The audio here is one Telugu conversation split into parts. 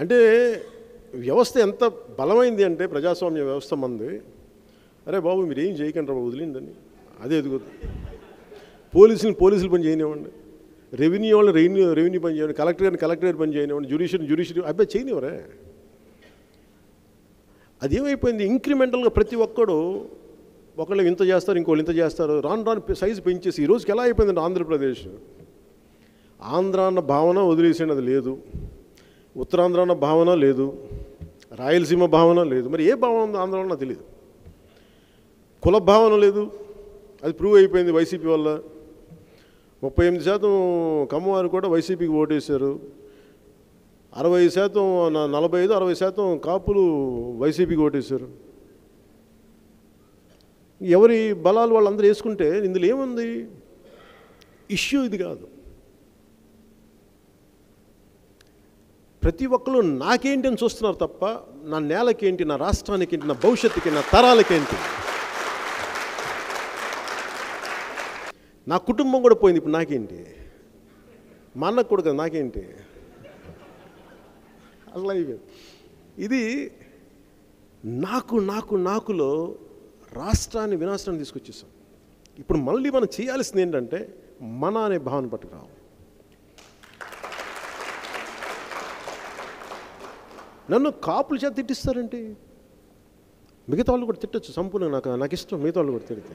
అంటే వ్యవస్థ ఎంత బలమైంది అంటే ప్రజాస్వామ్య వ్యవస్థ మంది. అరే బాబు మీరేం చేయకండి బాబు వదిలిందండి, అదే ఎదుగుతుంది. పోలీసులు పని చేయనివ్వండి, రెవెన్యూ వాళ్ళు రెవెన్యూ పని చేయండి, కలెక్టర్ పని చేయనివ్వండి, జ్యుడిషియరీ అబ్బాయి చేయనివ్వరే. అదేమైపోయింది, ఇంక్రిమెంటల్గా ప్రతి ఒక్కడు ఒకళ్ళు ఇంత చేస్తారు, ఇంకోళ్ళు ఇంత చేస్తారు, రాను రాను సైజు పెంచేసి ఈరోజుకి ఎలా అయిపోయిందండి ఆంధ్రప్రదేశ్. ఆంధ్ర అన్న భావన వదిలేసేది అది లేదు, ఉత్తరాంధ్ర అన్న భావన లేదు, రాయలసీమ భావన లేదు, మరి ఏ భావన ఉందో ఆంధ్ర అన్న తెలియదు. కుల భావన లేదు, అది ప్రూవ్ అయిపోయింది వైసీపీ వల్ల. 38% కమ్మవారు కూడా వైసీపీకి ఓటేశారు, 60% 45-60% కాపులు వైసీపీకి ఓటేశారు. ఎవరి బలాలు వాళ్ళందరూ వేసుకుంటే ఇందులో ఏముంది? ఇష్యూ ఇది కాదు. ప్రతి ఒక్కరు నాకేంటి అని చూస్తున్నారు తప్ప నా నేలకేంటి, నా రాష్ట్రానికి ఏంటి, నా భవిష్యత్తుకి, నా తరాలకేంటి. నా కుటుంబం కూడా పోయింది, ఇప్పుడు నాకేంటి, మా అన్నకు కూడా కదా నాకేంటి, అలా అయిపోయింది. ఇది నాకు నాకు నాకులో రాష్ట్రాన్ని వినాశనాన్ని తీసుకొచ్చేసాం. ఇప్పుడు మళ్ళీ మనం చేయాల్సింది ఏంటంటే మన అనే భావన పట్టుకురావు. నన్ను కాపుల చేత తిట్టిస్తారంటే మిగతా వాళ్ళు కూడా తిట్టచ్చు సంపూర్ణ, నాకు ఇష్టం మిగతా వాళ్ళు కూడా తిడితే.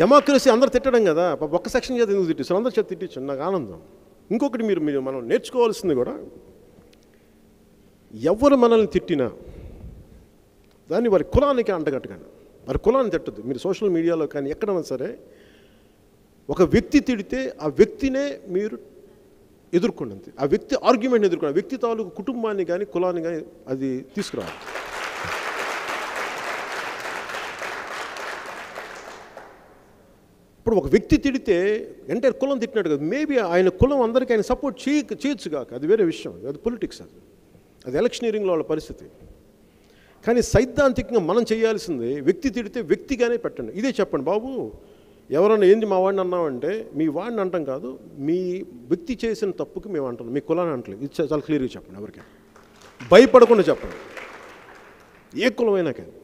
డెమోక్రసీ అందరు తిట్టడం కదా, ఒక్క సెక్షన్ చేత ఎందుకు తిట్టిస్తారు, అందరి చేత తిట్టించండి, నాకు ఆనందం. ఇంకొకటి మీరు మనం నేర్చుకోవాల్సింది కూడా, ఎవరు మనల్ని తిట్టినా దాన్ని వారి కులానికి అంటగట్టకండి. వారి కులాన్ని తిట్టద్దు. మీరు సోషల్ మీడియాలో కానీ ఎక్కడైనా సరే ఒక వ్యక్తి తిడితే ఆ వ్యక్తినే మీరు ఎదుర్కొండి, ఆ వ్యక్తి ఆర్గ్యుమెంట్ ఎదుర్కొండి, వ్యక్తి తాలూకు కుటుంబాన్ని కానీ కులాన్ని కానీ అది తీసుకురావాలి. ఇప్పుడు ఒక వ్యక్తి తిడితే ఎంటైర్ కులం తిట్టినాడు కదా, మేబీ ఆయన కులం అందరికీ ఆయన సపోర్ట్ చేయొచ్చు కాక, అది వేరే విషయం, అది పొలిటిక్స్, అది ఎలక్షనీరింగ్లో వాళ్ళ పరిస్థితి. కానీ సైద్ధాంతికంగా మనం చేయాల్సింది వ్యక్తి తిడితే వ్యక్తిగానే పెట్టండి. ఇదే చెప్పండి, బాబు ఎవరన్నా ఏంది మా వాడిని అన్నామంటే మీ వాడిని అంటాం కాదు, మీ వ్యక్తి చేసిన తప్పుకి మేము అంటున్నాం, మీ కులాన్ని అంటలేదు. ఇది చాలా క్లియర్గా చెప్పండి, ఎవరికైనా భయపడకుండా చెప్పండి, ఏ కులమైనా కానీ.